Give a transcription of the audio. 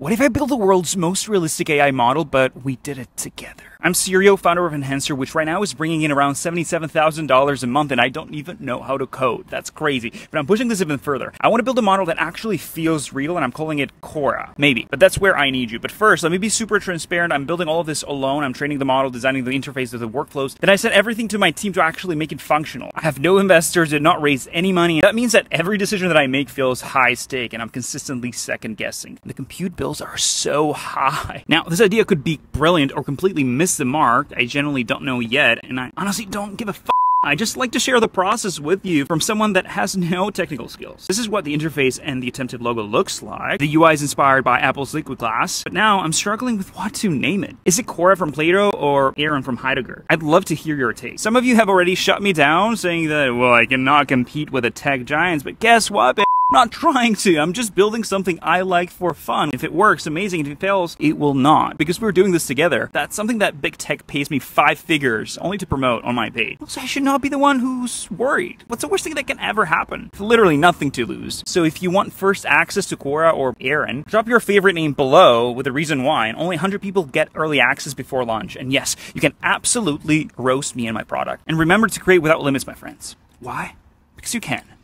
What if I build the world's most realistic AI model, but we did it together? I'm Sirio, founder of Enhancer, which right now is bringing in around $77,000 a month, and I don't even know how to code. That's crazy. But I'm pushing this even further. I want to build a model that actually feels real, and I'm calling it Kora. Maybe. But that's where I need you. But first, let me be super transparent. I'm building all of this alone. I'm training the model, designing the interface of the workflows. Then I sent everything to my team to actually make it functional. I have no investors, did not raise any money. That means that every decision that I make feels high stake, and I'm consistently second-guessing. The compute build are so high. Now, this idea could be brilliant or completely miss the mark. I generally don't know yet, and I honestly don't give a f. I just like to share the process with you from someone that has no technical skills. This is what the interface and the attempted logo looks like. The UI is inspired by Apple's Liquid Glass, but now I'm struggling with what to name it. Is it Kora from Plato or Aaron from Heidegger? I'd love to hear your take. Some of you have already shut me down saying that, well, I cannot compete with the tech giants, but guess what, bitch? Not trying to. I'm just building something I like for fun. If it works, amazing. If it fails, it will not. Because we're doing this together. That's something that big tech pays me 5 figures only to promote on my page. Also, I should not be the one who's worried. What's the worst thing that can ever happen? It's literally nothing to lose. So if you want first access to Kora or Aaron, drop your favorite name below with a reason why, and only 100 people get early access before launch. And yes, you can absolutely roast me and my product. And remember to create without limits, my friends. Why? Because you can.